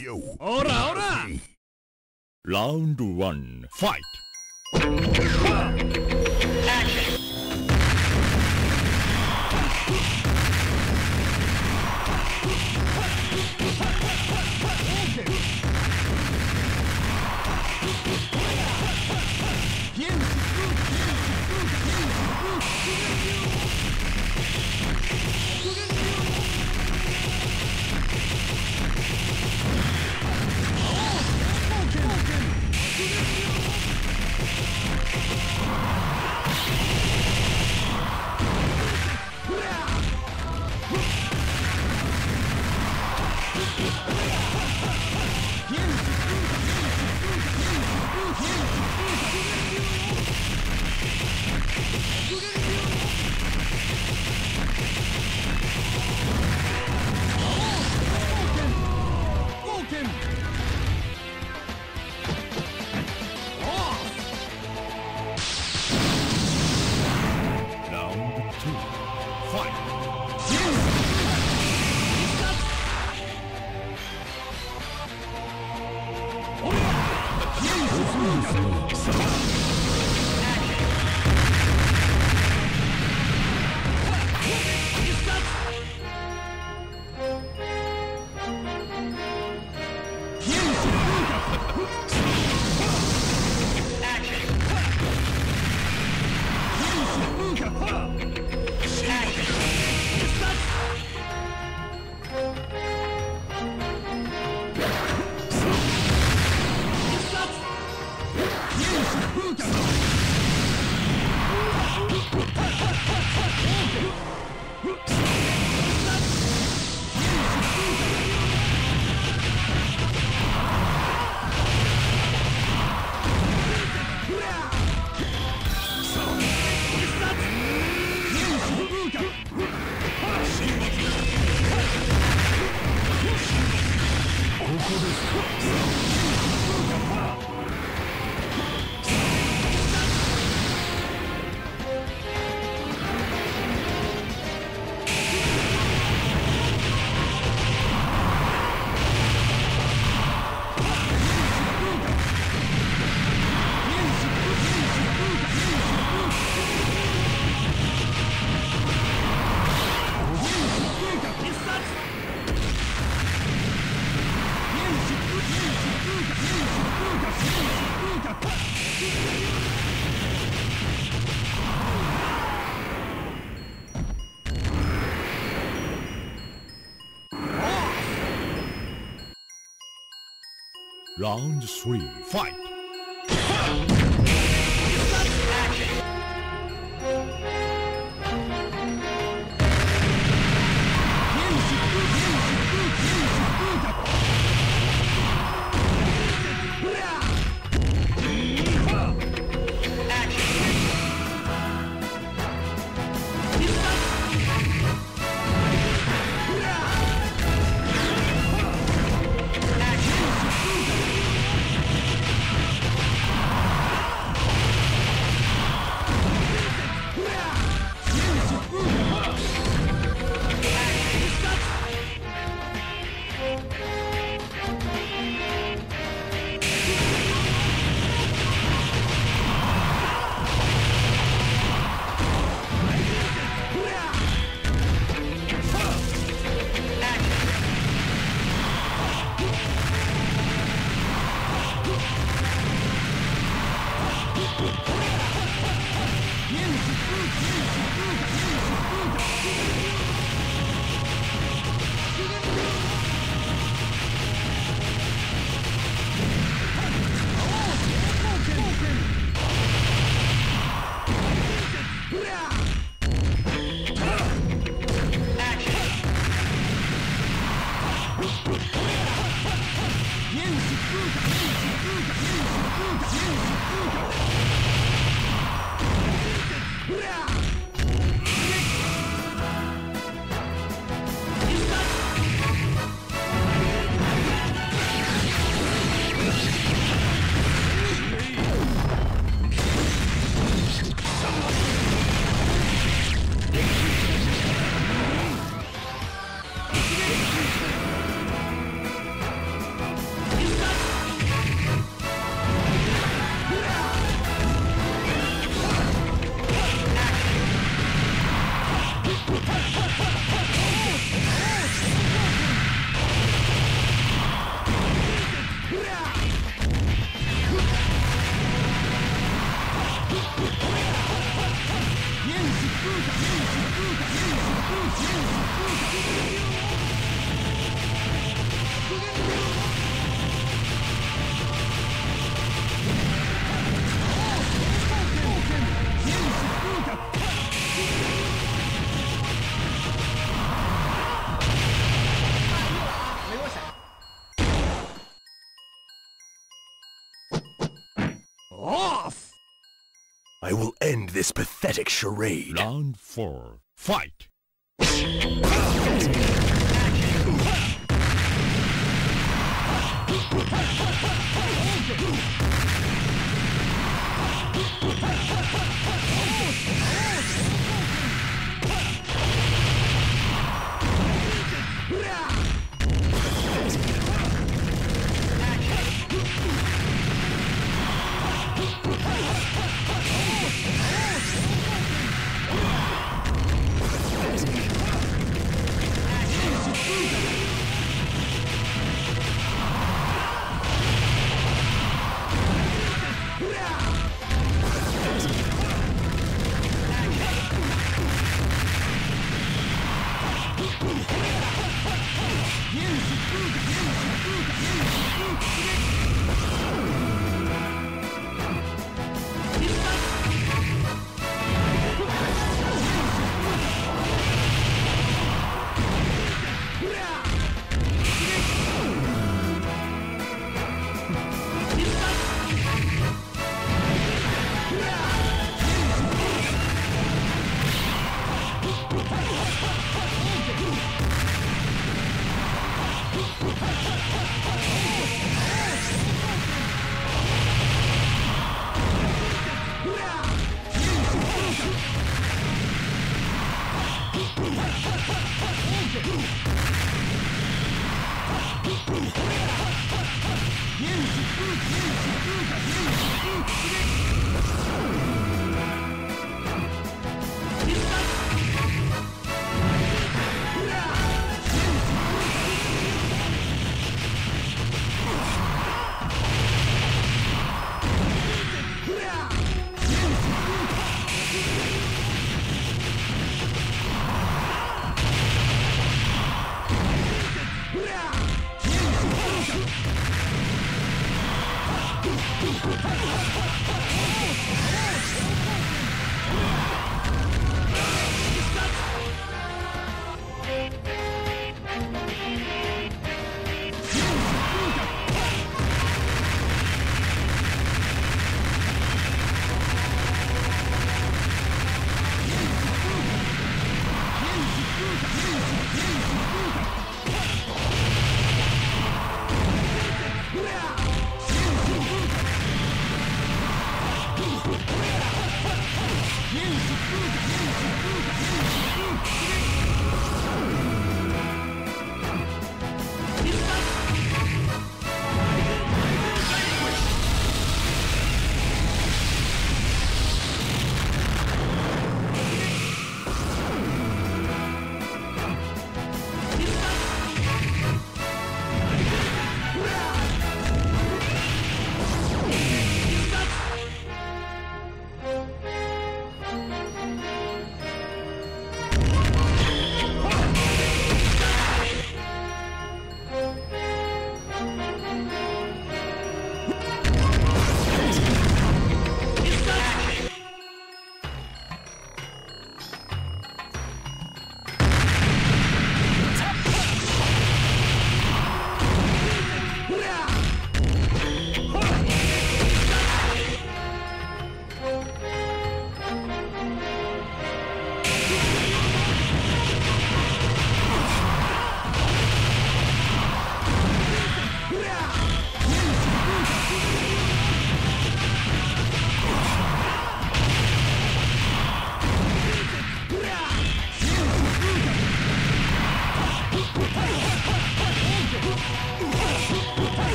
You. Ora, ora! Round 1. Fight! Action! Round 3. Fight! off! I will end this pathetic charade. Round 4. Fight!